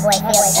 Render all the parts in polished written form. That boy feels.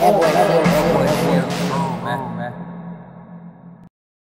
That boy feels good.